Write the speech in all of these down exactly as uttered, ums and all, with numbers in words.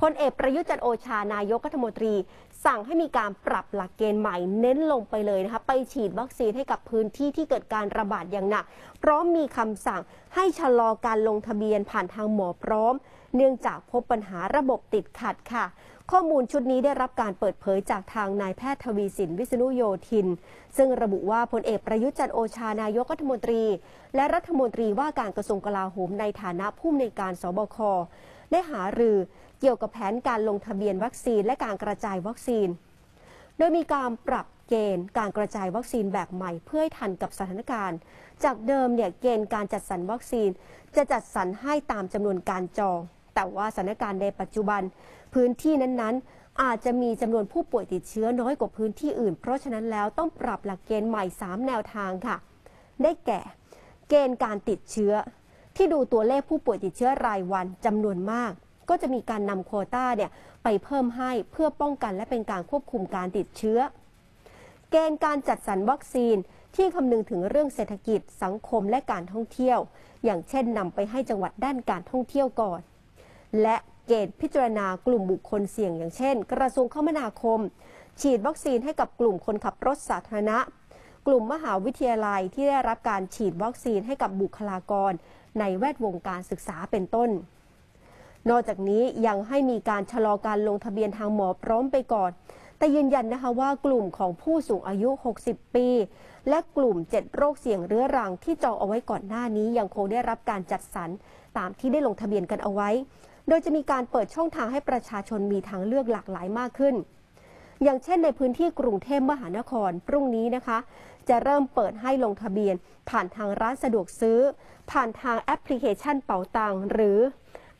พลเอกประยุทธ์จันทร์โอชานายกรัฐมนตรีสั่งให้มีการปรับหลักเกณฑ์ใหม่เน้นลงไปเลยนะคะไปฉีดวัคซีนให้กับพื้นที่ที่เกิดการระบาดอย่างหนักพร้อมมีคำสั่งให้ชะลอการลงทะเบียนผ่านทางหมอพร้อมเนื่องจากพบปัญหาระบบติดขัดค่ะข้อมูลชุดนี้ได้รับการเปิดเผยจากทางนายแพทย์ทวีสินวิษณุโยธินซึ่งระบุว่าพลเอกประยุทธ์จันทร์โอชานายกรัฐมนตรีและรัฐมนตรีว่าการกระทรวงกลาโหมในฐานะผู้อำนวยการสบคได้หารือเกี่ยวกับแผนการลงทะเบียนวัคซีนและการกระจายวัคซีนโดยมีการปรับเกณฑ์การกระจายวัคซีนแบบใหม่เพื่อให้ทันกับสถานการณ์จากเดิมเนี่ยเกณฑ์การจัดสรรวัคซีนจะจัดสรรให้ตามจำนวนการจองแต่ว่าสถานการณ์ในปัจจุบันพื้นที่นั้นๆอาจจะมีจำนวนผู้ป่วยติดเชื้อน้อยกว่าพื้นที่อื่นเพราะฉะนั้นแล้วต้องปรับหลักเกณฑ์ใหม่สามแนวทางค่ะได้แก่เกณฑ์การติดเชื้อที่ดูตัวเลขผู้ป่วยติดเชื้อรายวันจำนวนมากก็จะมีการนำโควต้าเนี่ยไปเพิ่มให้เพื่อป้องกันและเป็นการควบคุมการติดเชื้อเกณฑ์การจัดสรรวัคซีนที่คำนึงถึงเรื่องเศรษฐกิจสังคมและการท่องเที่ยวอย่างเช่นนำไปให้จังหวัดด้านการท่องเที่ยวก่อนและเกณฑ์พิจารณากลุ่มบุคคลเสี่ยงอย่างเช่นกระทรวงคมนาคมฉีดวัคซีนให้กับกลุ่มคนขับรถสาธารณะกลุ่มมหาวิทยาลัยที่ได้รับการฉีดวัคซีนให้กับบุคลากรในแวดวงการศึกษาเป็นต้นนอกจากนี้ยังให้มีการชะลอการลงทะเบียนทางหมอพร้อมไปก่อนแต่ยืนยันนะคะว่ากลุ่มของผู้สูงอายุหกสิบปีและกลุ่มเจ็ดโรคเสี่ยงเรื้อรังที่จองเอาไว้ก่อนหน้านี้ยังคงได้รับการจัดสรรตามที่ได้ลงทะเบียนกันเอาไว้โดยจะมีการเปิดช่องทางให้ประชาชนมีทางเลือกหลากหลายมากขึ้นอย่างเช่นในพื้นที่กรุงเทพมหานครพรุ่งนี้นะคะจะเริ่มเปิดให้ลงทะเบียนผ่านทางร้านสะดวกซื้อผ่านทางแอปพลิเคชันเป๋าตังหรือ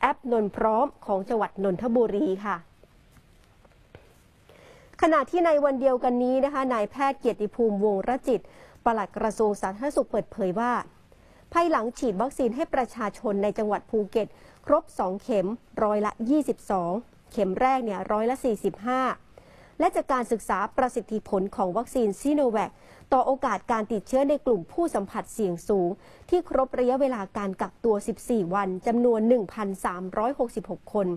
แอปนนพร้อมของจังหวัดนนทบุรีค่ะขณะที่ในวันเดียวกันนี้นะคะนายแพทย์เกียรติภูมิวงศ์รจิตปลัดกระทรวงสาธารณสุขเปิดเผยว่าภายหลังฉีดวัคซีนให้ประชาชนในจังหวัดภูเก็ตครบสองเข็มร้อยละยี่สิบสองเข็มแรกเนี่ยร้อยละสี่สิบห้าและจากการศึกษาประสิทธิผลของวัคซีนซิโนแวคต่อโอกาสการติดเชื้อในกลุ่มผู้สัมผัสเสี่ยงสูงที่ครบระยะเวลาการกักตัวสิบสี่วันจำนวน หนึ่งพันสามร้อยหกสิบหก คน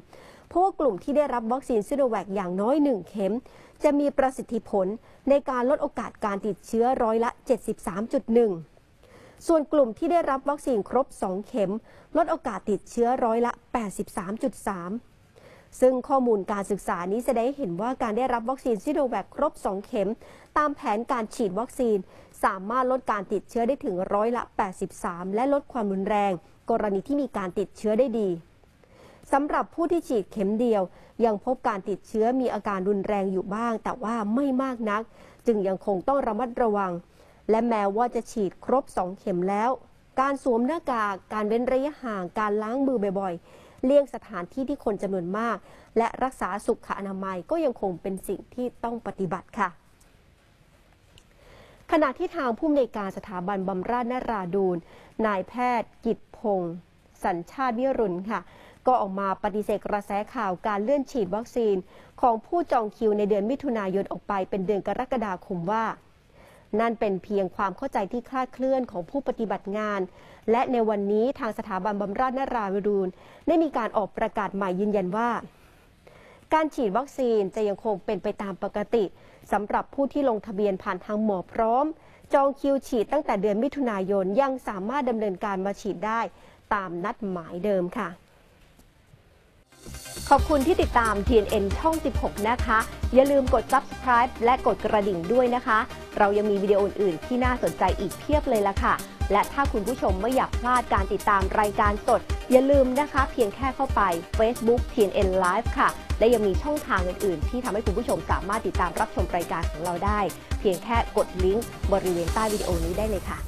เพราะว่ากลุ่มที่ได้รับวัคซีนซิโนแวคอย่างน้อยหนึ่งเข็มจะมีประสิทธิผลในการลดโอกาสการติดเชื้อร้อยละ เจ็ดสิบสามจุดหนึ่งส่วนกลุ่มที่ได้รับวัคซีนครบสองเข็มลดโอกาสติดเชื้อร้อยละ แปดสิบสามจุดสาม ซึ่งข้อมูลการศึกษานี้แสดงให้เห็นว่าการได้รับวัคซีนซิโนแวคครบสองเข็มตามแผนการฉีดวัคซีนสามารถลดการติดเชื้อได้ถึงร้อยละ แปดสิบสามและลดความรุนแรงกรณีที่มีการติดเชื้อได้ดีสำหรับผู้ที่ฉีดเข็มเดียวยังพบการติดเชื้อมีอาการรุนแรงอยู่บ้างแต่ว่าไม่มากนักจึงยังคงต้องระมัดระวังและแม้ว่าจะฉีดครบสองเข็มแล้วการสวมหน้ากากการเว้นระยะห่างการล้างมือบ่อยๆเลี่ยงสถานที่ที่คนจำนวนมากและรักษาสุขอนามัยก็ยังคงเป็นสิ่งที่ต้องปฏิบัติค่ะขณะที่ทางผู้อำนวยการสถาบันบำราศนราดูรนายแพทย์กิตติพงศ์สัญชาติวิรุณค่ะก็ออกมาปฏิเสธกระแสข่าวการเลื่อนฉีดวัคซีนของผู้จองคิวในเดือนมิถุนายนออกไปเป็นเดือนกรกฎาคมว่านั่นเป็นเพียงความเข้าใจที่คลาดเคลื่อนของผู้ปฏิบัติงานและในวันนี้ทางสถาบันบำราศนราดูรได้มีการออกประกาศใหม่ยืนยันว่าการฉีดวัคซีนจะยังคงเป็นไปตามปกติสำหรับผู้ที่ลงทะเบียนผ่านทางหมอพร้อมจองคิวฉีดตั้งแต่เดือนมิถุนายนยังสามารถดำเนินการมาฉีดได้ตามนัดหมายเดิมค่ะขอบคุณที่ติดตาม ที เอ็น เอ็น ช่องสิบหกนะคะอย่าลืมกด ซับสไครบ์ และกดกระดิ่งด้วยนะคะเรายังมีวิดีโออื่นๆที่น่าสนใจอีกเพียบเลยล่ะค่ะและถ้าคุณผู้ชมไม่อยากพลาดการติดตามรายการสดอย่าลืมนะคะเพียงแค่เข้าไป เฟซบุ๊ก ที เอ็น เอ็น Live ค่ะและยังมีช่องทางอื่นๆที่ทำให้คุณผู้ชมสามารถติดตามรับชมรายการของเราได้เพียงแค่กดลิงก์บริเวณใต้วิดีโอนี้ได้เลยค่ะ